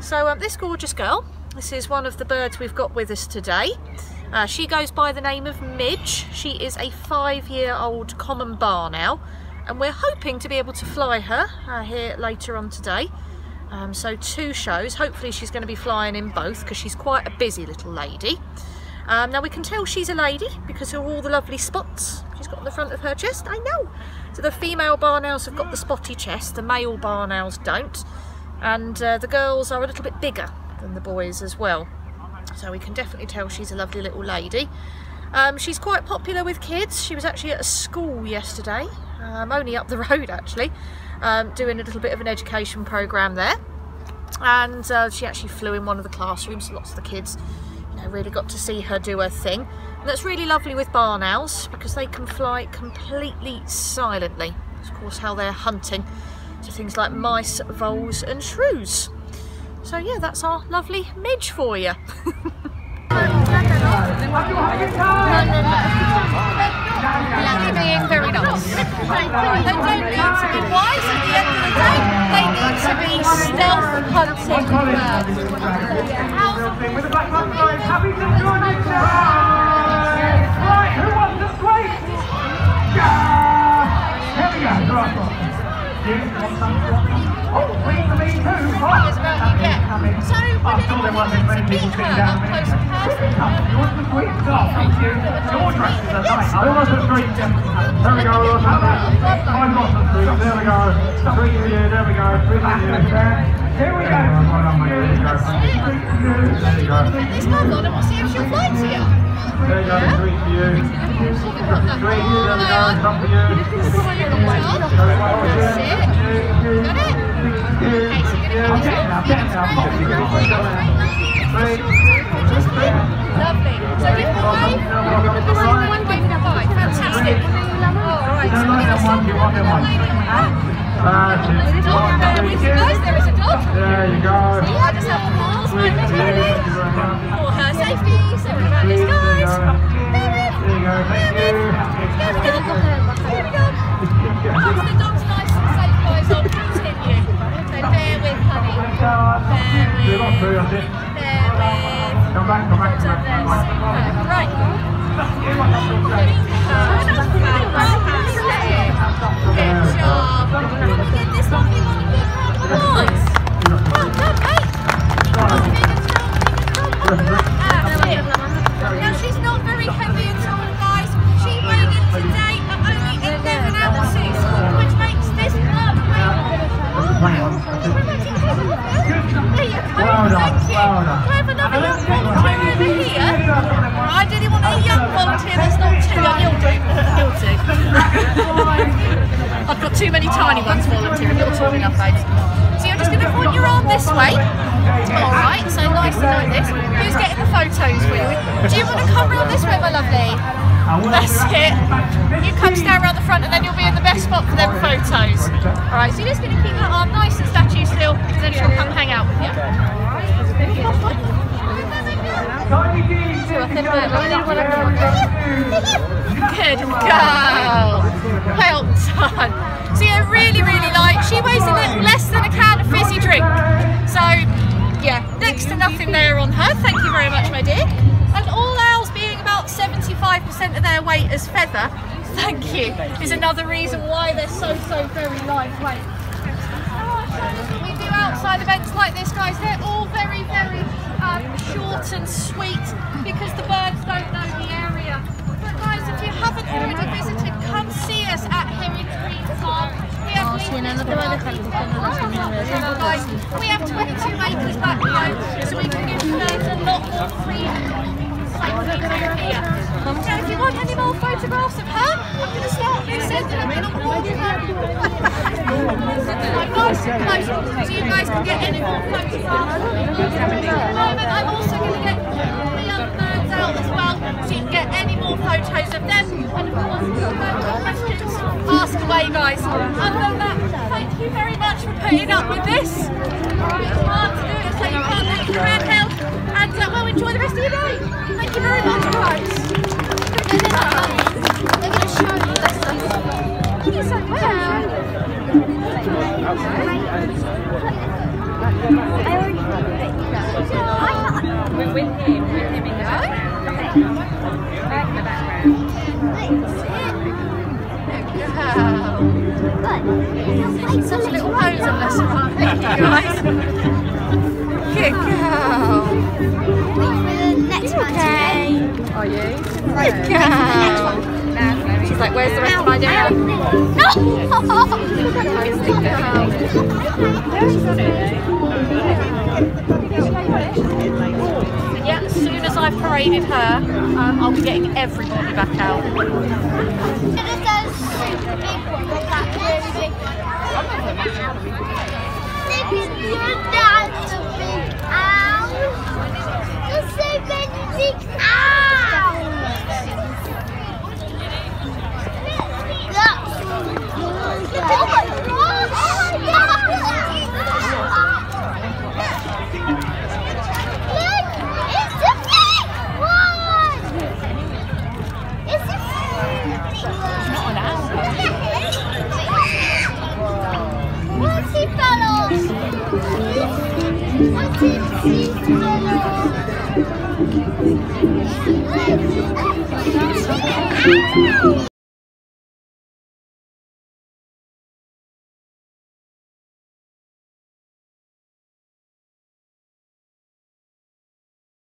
So this gorgeous girl, this is one of the birds we've got with us today. She goes by the name of Midge. She is a 5-year-old common bar now, and we're hoping to be able to fly her here later on today. So 2 shows, hopefully she's going to be flying in both because she's quite a busy little lady. Now we can tell she's a lady because of all the lovely spots she's got on the front of her chest. I know! So the female barn owls have got the spotty chest, the male barn owls don't. And the girls are a little bit bigger than the boys as well. So we can definitely tell she's a lovely little lady. She's quite popular with kids. She was actually at a school yesterday, only up the road actually, doing a little bit of an education programme there. And she actually flew in one of the classrooms, so lots of the kids really got to see her do her thing. And that's really lovely with barn owls because they can fly completely silently. That's of course how they're hunting, so things like mice, voles and shrews. So yeah, that's our lovely Midge for you. You're being very nice. They don't need to be wise at the end of the day. They need to be stealth hunting birds. Right, who wants to play? Here we go, oh, please to me too. So, would anyone want to meet her up close and personal? I almost have 3. There we go, almost have that. I've got the 3. There we go. 3 for you, there we go. 3 for you. Here we go. There we go. 3 for you. There we go. Let's move on and we'll see if she'll fly to you. There you go, 3 for you. 3 for you, there we go. Stop for you. That's it. Got it? Okay, so you're going to get this one. 3. Lovely. So give them away. There you go. So yeah, just have the balls, my maternity. For her safety, so we're about this, guys. There we go. Once the dog's nice and safe, guys, I'll continue. So bear with, honey. Bear with. Come back. I've got too many tiny ones volunteering, you're tall enough, babes. So you're just going to point your arm this way. Alright, so nice and like this. Who's getting the photos for you? Do you want to come round this way, my lovely? That's it. You come stand round the front and then you'll be in the best spot for them photos. Alright, so you're just going to keep that arm nice and statue still, and then she'll come hang out with you. Good girl. Well done. So yeah, really light. She weighs less than a can of fizzy drink. So yeah, next to nothing there on her. Thank you very much, my dear. And all owls being about 75% of their weight as feather, thank you, is another reason why they're so very lightweight. We do outside events like this, guys. They're all very short and sweet because the birds don't know the area. But guys, if you haven't already visited, come see us at Herring Farm. We have guys. We have 22 acres back home, so we can give birds a lot more freedom safely down here. So if you want any more photographs of her, I'm going to start resending them in a wall. Nice and close, so you guys can get any more photographs. I'm also going to get all the other birds out as well, so you can get any more photos of them. And if you want any questions, ask away, guys. Other than that, thank you very much for putting up with this. It's hard to do it, so you can't let your hair down. And well, enjoy the rest of your day. Thank you very much, guys. They're going to show you this. I already with him in the background. Good. Such a little pose on this one, thank you guys. Good girl. Wait for the next one. Okay. Are you? Good girl. She's like, where's the rest of my day? No! Yeah, as soon as I've paraded her, I'll be getting everybody back out. There's so many big owls! What is it?